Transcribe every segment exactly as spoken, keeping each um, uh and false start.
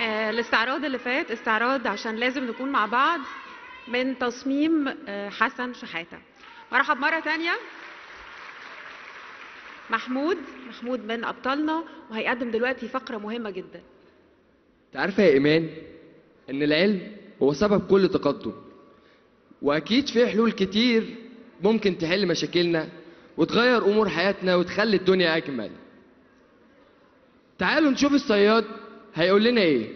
آه الاستعراض اللي فات استعراض عشان لازم نكون مع بعض من تصميم آه حسن شحاتة. مرحب مرة تانية محمود محمود من أبطالنا، وهيقدم دلوقتي فقرة مهمة جدا. انت عارفة يا إيمان إن العلم هو سبب كل تقدم، وأكيد فيه حلول كتير ممكن تحل مشاكلنا وتغير أمور حياتنا وتخلي الدنيا أجمل. تعالوا نشوف الصياد هيقول لنا إيه.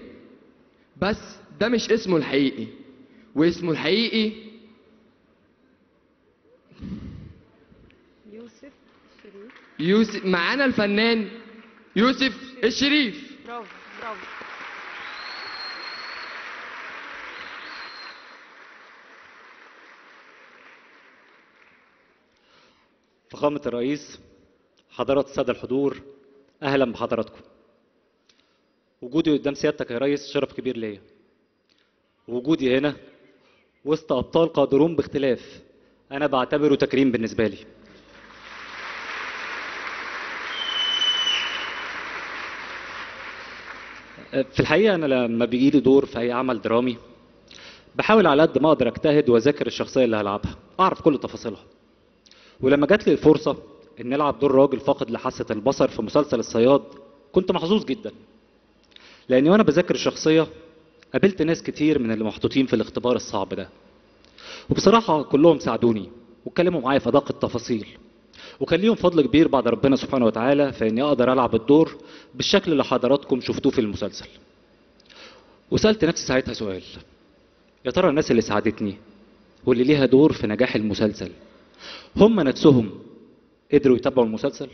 بس ده مش اسمه الحقيقي، واسمه الحقيقي يوسف الشريف. يوسف معانا الفنان يوسف الشريف. برافو برافو. فخامة الرئيس، حضرات السادة الحضور، أهلا بحضراتكم. وجودي قدام سيادتك يا ريس شرف كبير ليا. وجودي هنا وسط أبطال قادرون باختلاف أنا بعتبره تكريم بالنسبة لي. في الحقيقة أنا لما بيجي لي دور في أي عمل درامي بحاول على قد ما أقدر أجتهد وأذاكر الشخصية اللي هلعبها، أعرف كل تفاصيلها. ولما جات لي الفرصة إن ألعب دور راجل فاقد لحاسة البصر في مسلسل الصياد كنت محظوظ جدا، لأني وأنا بذاكر الشخصية قابلت ناس كتير من اللي محطوطين في الاختبار الصعب ده، وبصراحة كلهم ساعدوني واتكلموا معايا في أدق التفاصيل، وكان ليهم فضل كبير بعد ربنا سبحانه وتعالى في إني أقدر ألعب الدور بالشكل اللي حضراتكم شفتوه في المسلسل. وسألت نفسي ساعتها سؤال، يا ترى الناس اللي ساعدتني واللي ليها دور في نجاح المسلسل هم نفسهم قدروا يتابعوا المسلسل؟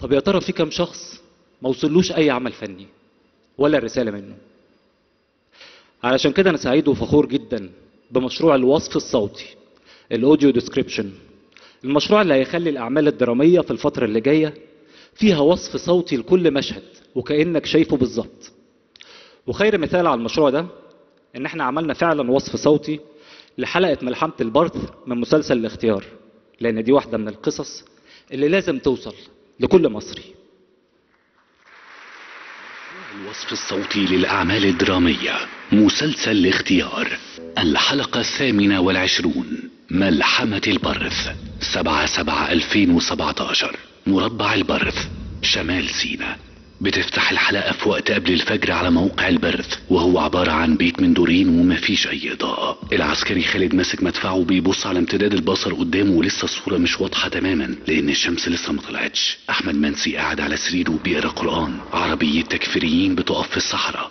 طب يا ترى في كام شخص ما وصلوش اي عمل فني ولا رساله منه؟ علشان كده انا سعيد وفخور جدا بمشروع الوصف الصوتي، الاوديو ديسكريبشن، المشروع اللي هيخلي الاعمال الدراميه في الفتره اللي جايه فيها وصف صوتي لكل مشهد وكانك شايفه بالظبط. وخير مثال على المشروع ده ان احنا عملنا فعلا وصف صوتي لحلقة ملحمة البارث من مسلسل الاختيار، لأن دي واحدة من القصص اللي لازم توصل لكل مصري. الوصف الصوتي للأعمال الدرامية، مسلسل الاختيار، الحلقة الثامنة والعشرون، ملحمة البارث، سبعة سبعة ألفين وسبعتاشر، مربع البارث، شمال سيناء. بتفتح الحلقة في وقت قبل الفجر على موقع البرث، وهو عبارة عن بيت من دورين ومفيش أي إضاءة. العسكري خالد ماسك مدفعه بيبص على امتداد البصر قدامه ولسه الصورة مش واضحة تماما لأن الشمس لسه ما طلعتش. أحمد منسي قاعد على سريره وبيقرأ قرآن. عربية تكفيريين بتقف في الصحراء،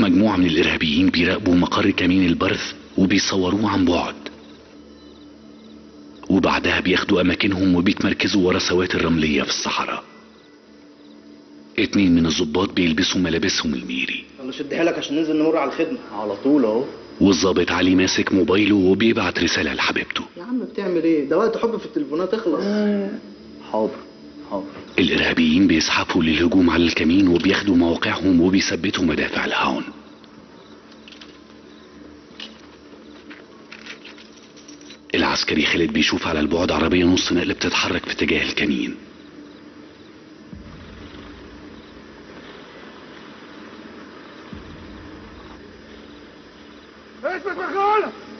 مجموعة من الإرهابيين بيراقبوا مقر كمين البرث وبيصوروه عن بعد، وبعدها بياخدوا اماكنهم وبيتمركزوا ورا سواتر رمليه في الصحراء. اتنين من الضباط بيلبسوا ملابسهم الميري. انا شدها لك عشان ننزل نمر على الخدمه على طول اهو. والظابط علي ماسك موبايله وبيبعت رساله لحبيبته. يا عم بتعمل ايه؟ ده وقت حب في التليفونات اخلص. آه. حاضر حاضر. الارهابيين بيزحفوا للهجوم على الكمين وبياخدوا مواقعهم وبيثبتوا مدافع الهاون. العسكري خالد بيشوف على البعد عربية نص نقل بتتحرك في اتجاه الكمين.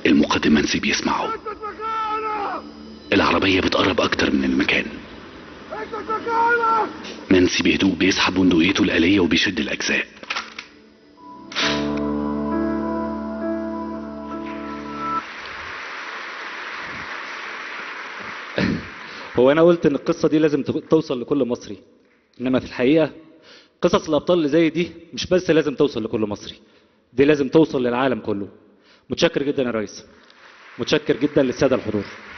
المقدم منسي بيسمعه. العربية بتقرب أكتر من المكان. منسي بهدوء بيسحب بندقيته الآلية وبيشد الأجزاء. هو أنا قلت إن القصة دي لازم توصل لكل مصري، إنما في الحقيقة قصص الأبطال اللي زي دي مش بس لازم توصل لكل مصري، دي لازم توصل للعالم كله. متشكر جدا يا ريس، متشكر جدا للسادة الحضور.